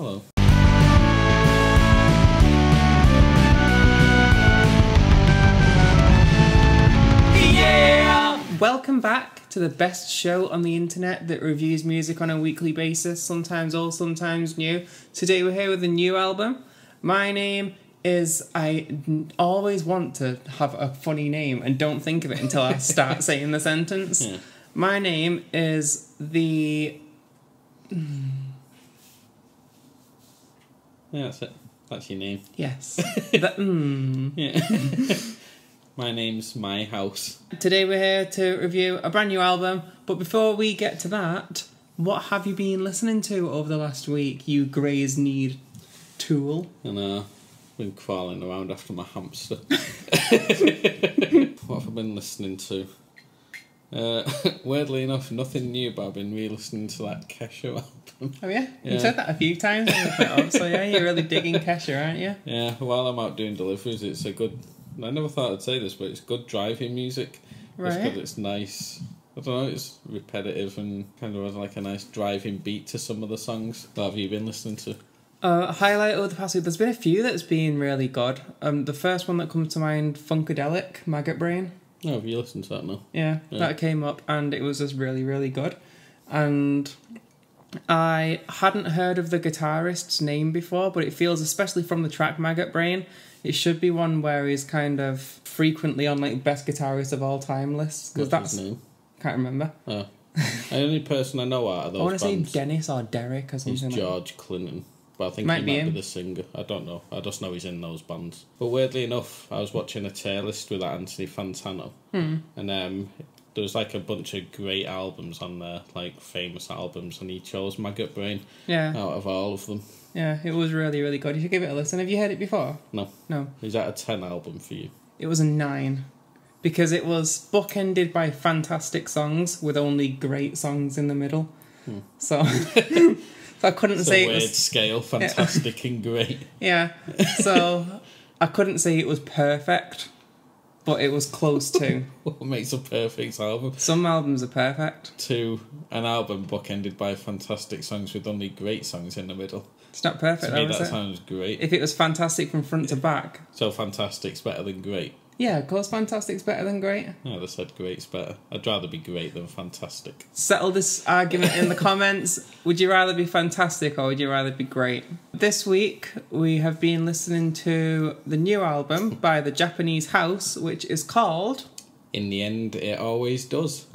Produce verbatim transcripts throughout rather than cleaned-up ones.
Hello. Yeah! Welcome back to the best show on the internet that reviews music on a weekly basis, sometimes old, sometimes new. Today we're here with a new album. My name is... I always want to have a funny name and don't think of it until I start saying the sentence. Yeah. My name is the... Yeah, that's it. That's your name. Yes. the, mm. Yeah. My name's My House. Today we're here to review a brand new album, but before we get to that, what have you been listening to over the last week, you Grey's Need tool? I know. I've been crawling around after my hamster. What have I been listening to? Uh, weirdly enough, nothing new, but I've been re-listening to that Kesha album. Oh yeah? yeah? You've said that a few times. So yeah, you're really digging Kesha, aren't you? Yeah, while I'm out doing deliveries, it's a good... I never thought I'd say this, but it's good driving music. Right. It's because it's nice. I don't know, it's repetitive and kind of has like a nice driving beat to some of the songs. What have you been listening to? Uh, highlight over the past week, there's been a few that's been really good. Um, the first one that comes to mind, Funkadelic, Maggot Brain. Oh, have you listened to that now? Yeah, yeah, that came up and it was just really, really good. And I hadn't heard of the guitarist's name before, but it feels, especially from the track Maggot Brain, it should be one where he's kind of frequently on like best guitarist of all time lists. What's that's, his name? Can't remember. Oh. The only person I know out of those I want to bands, say Dennis or Derek or something. He's George like. Clinton. But I think might he be might him. be the singer. I don't know. I just know he's in those bands. But weirdly enough, I was watching a tier list with that Anthony Fantano. Hmm. And um, there was like a bunch of great albums on there, like famous albums, and he chose Maggot Brain yeah. out of all of them. Yeah, it was really, really good. You should give it a listen. Have you heard it before? No. No. Is that a ten album for you? It was a nine. Because it was bookended by fantastic songs with only great songs in the middle. Hmm. So... So I couldn't it's say a weird it was... scale, fantastic yeah. and great. Yeah, so I couldn't say it was perfect, but it was close to. What makes a perfect album? Some albums are perfect. To an album bookended by fantastic songs with only great songs in the middle. It's not perfect, though, is it? To me, that sounds great. If it was fantastic from front to back. So fantastic's better than great. Yeah, of course fantastic's better than great. No, they said great's better. I'd rather be great than fantastic. Settle this argument in the comments. Would you rather be fantastic or would you rather be great? This week, we have been listening to the new album by The Japanese House, which is called... In the End It Always Does.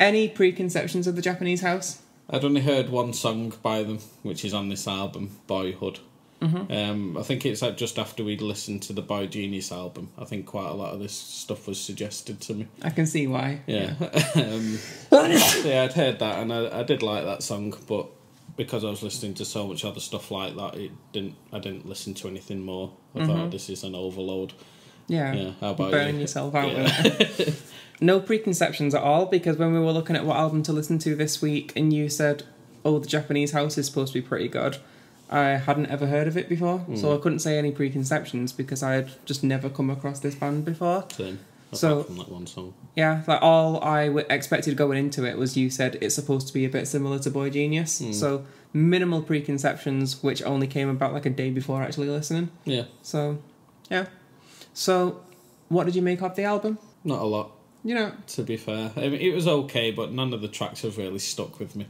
Any preconceptions of The Japanese House? I'd only heard one song by them, which is on this album, Boyhood. Mm-hmm. Um, I think it's like just after we'd listened to the Boy Genius album. I think quite a lot of this stuff was suggested to me. I can see why. Yeah, yeah. um, yeah I'd heard that and I, I did like that song, but because I was listening to so much other stuff like that, it didn't. I didn't listen to anything more. I mm-hmm. thought this is an overload. Yeah, yeah. How about burn you? yourself out. Yeah. With it. No preconceptions at all, because when we were looking at what album to listen to this week, and you said, "Oh, The Japanese House is supposed to be pretty good." I hadn't ever heard of it before, mm. so I couldn't say any preconceptions because I had just never come across this band before. Same. Apart so, from that one song. Yeah, like all I w expected going into it was you said it's supposed to be a bit similar to Boy Genius, mm. so minimal preconceptions, which only came about like a day before actually listening. Yeah. So, yeah. So, what did you make of the album? Not a lot. You know. To be fair. I mean, it was okay, but none of the tracks have really stuck with me.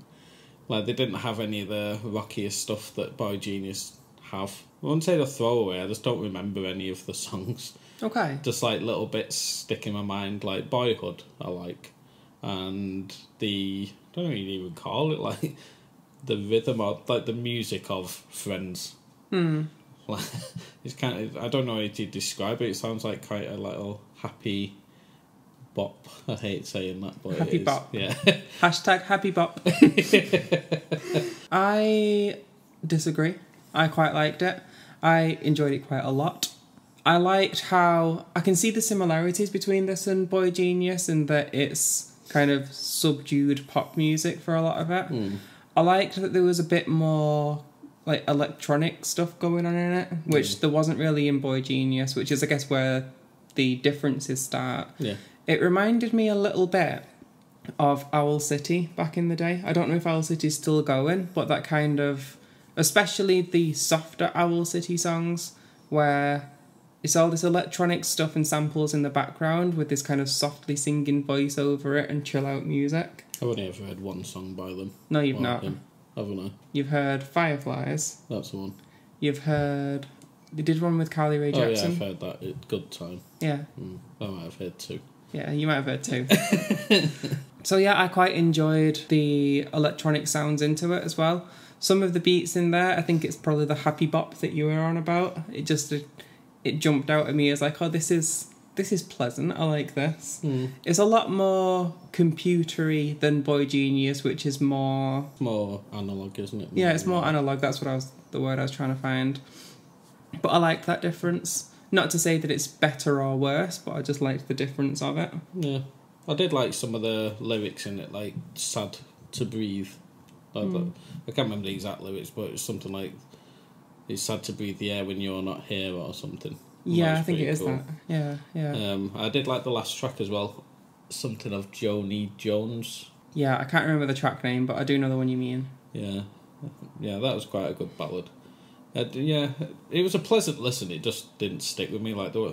Like, they didn't have any of the rockier stuff that Boy Genius have. I wouldn't say the throwaway, I just don't remember any of the songs. Okay. Just, like, little bits stick in my mind, like Boyhood, I like. And the... I don't know what you'd even call it, like, the rhythm of... Like, the music of Friends. Hmm. Like, it's kind of... I don't know how to describe it. It sounds like quite a little happy... bop. I hate saying that, but happy it is. Bop. Yeah. Hashtag happy bop. I disagree. I quite liked it. I enjoyed it quite a lot. I liked how I can see the similarities between this and Boy Genius in that it's kind of subdued pop music for a lot of it. Mm. I liked that there was a bit more like electronic stuff going on in it, which mm. there wasn't really in Boy Genius, which is I guess where the differences start. Yeah. It reminded me a little bit of Owl City back in the day. I don't know if Owl City's still going, but that kind of especially the softer Owl City songs, where it's all this electronic stuff and samples in the background with this kind of softly singing voice over it and chill out music. I've only ever heard one song by them. No, you've not. Them, haven't I? You've heard Fireflies. That's the one. You've heard... They did one with Carly Rae Jepsen. Oh yeah, I've heard that. It, good time. Yeah. Mm. I might have heard two. Yeah, you might have heard two. So yeah, I quite enjoyed the electronic sounds into it as well. Some of the beats in there, I think it's probably the happy bop that you were on about. It just, it, it jumped out at me as like, oh, this is this is pleasant. I like this. Mm. It's a lot more computery than Boy Genius, which is more more analog, isn't it? More yeah, it's more analog. analog. That's what I was the word I was trying to find. But I like that difference. Not to say that it's better or worse, but I just liked the difference of it. Yeah. I did like some of the lyrics in it, like Sad to Breathe. Like mm. I can't remember the exact lyrics, but it was something like, it's sad to breathe the air when you're not here or something. And yeah, I think it is cool. that. Yeah, yeah. Um, I did like the last track as well, something of Joni Jones. Yeah, I can't remember the track name, but I do know the one you mean. Yeah. Yeah, that was quite a good ballad. Uh, yeah, it was a pleasant listen. It just didn't stick with me. Like, there were,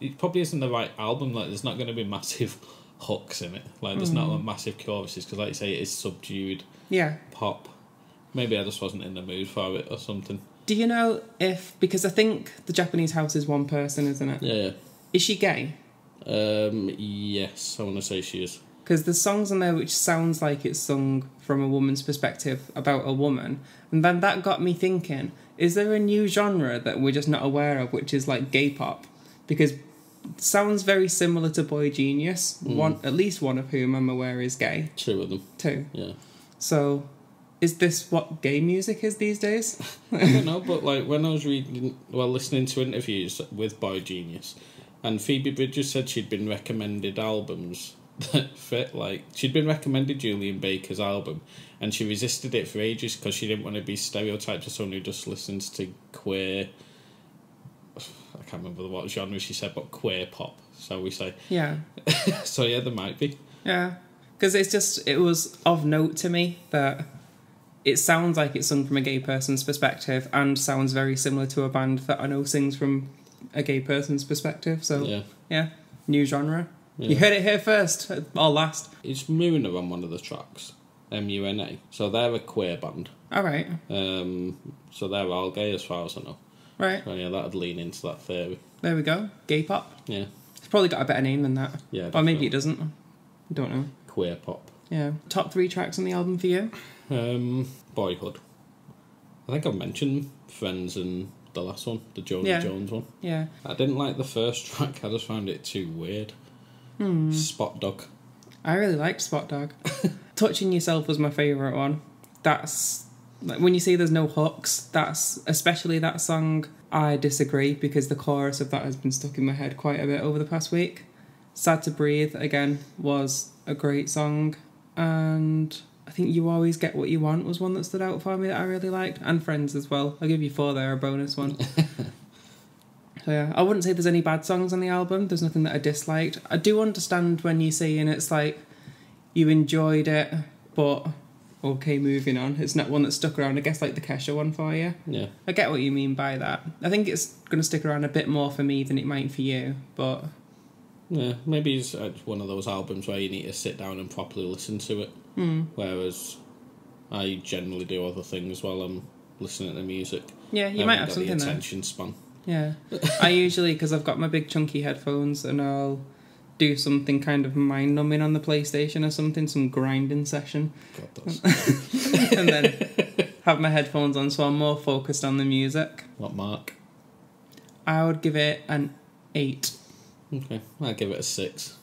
it probably isn't the right album. Like, there's not going to be massive hooks in it. Like, there's mm. not like, massive choruses because, like you say, it is subdued. Yeah. Pop. Maybe I just wasn't in the mood for it or something. Do you know if? Because I think The Japanese House is one person, isn't it? Yeah. yeah. Is she gay? Um. Yes, I want to say she is. Because there's songs on there which sounds like it's sung from a woman's perspective about a woman. And then that got me thinking, is there a new genre that we're just not aware of, which is like gay pop? Because it sounds very similar to Boy Genius, mm. one, at least one of whom I'm aware is gay. Two of them. Two. Yeah. So is this what gay music is these days? I don't know, but like when I was reading, well, listening to interviews with Boy Genius, and Phoebe Bridgers said she'd been recommended albums... that fit, like she'd been recommended Julian Baker's album and she resisted it for ages because she didn't want to be stereotyped as someone who just listens to queer, I can't remember what genre she said, but queer pop, shall we say. Yeah. So yeah, there might be. Yeah, because it's just, it was of note to me that it sounds like it's sung from a gay person's perspective and sounds very similar to a band that I know sings from a gay person's perspective, so yeah, yeah, new genre. Yeah. You heard it here first, or last. It's Muna on one of the tracks, M U N A. So they're a queer band. All right. Um, so they're all gay as far as I know. Right. So yeah, that would lean into that theory. There we go. Gay pop. Yeah. It's probably got a better name than that. Yeah. Definitely. Or maybe it doesn't. I don't know. Queer pop. Yeah. Top three tracks on the album for you? Um, Boyhood. I think I've mentioned Friends and the last one, the Joni yeah. Jones one. Yeah. I didn't like the first track. I just found it too weird. Hmm. Spot Dog. I really liked Spot Dog. Touching Yourself was my favourite one. That's like when you say there's no hooks, that's especially that song. I disagree because the chorus of that has been stuck in my head quite a bit over the past week. Sad to Breathe again was a great song, and I think You Always Get What You Want was one that stood out for me that I really liked, and Friends as well. I'll give you four there, a bonus one. So yeah, I wouldn't say there's any bad songs on the album. There's nothing that I disliked. I do understand when you say, and it's like, you enjoyed it, but okay, moving on. It's not one that stuck around, I guess, like the Kesha one for you. Yeah. I get what you mean by that. I think it's going to stick around a bit more for me than it might for you, but... Yeah, maybe it's one of those albums where you need to sit down and properly listen to it. Mm. Whereas I generally do other things while I'm listening to the music. Yeah, you I might have something there. I haven't got the attention span. Yeah, I usually, because I've got my big chunky headphones and I'll do something kind of mind-numbing on the PlayStation or something, some grinding session. God, that's... and then have my headphones on so I'm more focused on the music. What mark? I would give it an eight. Okay, I'd give it a six.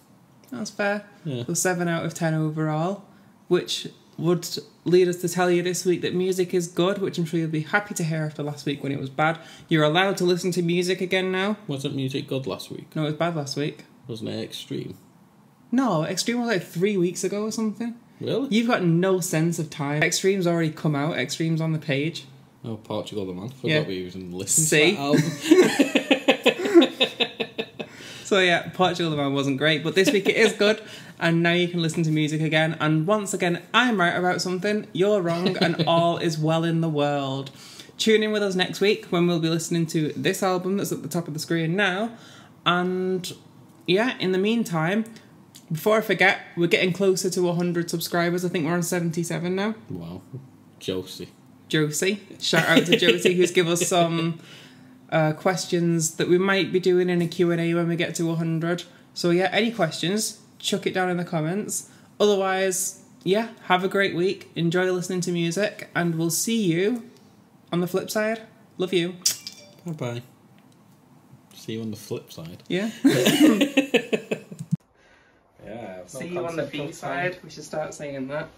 That's fair. Yeah. So seven out of ten overall, which would lead us to tell you this week that music is good, which I'm sure you'll be happy to hear after last week when it was bad. You're allowed to listen to music again now. Wasn't music good last week? No, it was bad last week. Wasn't it Extreme? No, Extreme was like three weeks ago or something. Really? You've got no sense of time. Extreme's already come out. Extreme's on the page. Oh, Portugal the Man. Forgot yeah. we even listened See? to that album. So yeah, Portugal the Man wasn't great, but this week it is good. And now you can listen to music again. And once again, I'm right about something, you're wrong, and all is well in the world. Tune in with us next week when we'll be listening to this album that's at the top of the screen now. And yeah, in the meantime, before I forget, we're getting closer to one hundred subscribers. I think we're on seventy-seven now. Wow. Josie. Josie. Shout out to Josie, who's given us some uh, questions that we might be doing in a Q and A when we get to one hundred. So yeah, any questions, chuck it down in the comments. Otherwise, yeah, have a great week. Enjoy listening to music, and we'll see you on the flip side. Love you. Bye-bye. See you on the flip side. Yeah. Yeah. See you on the B side. We should start saying that.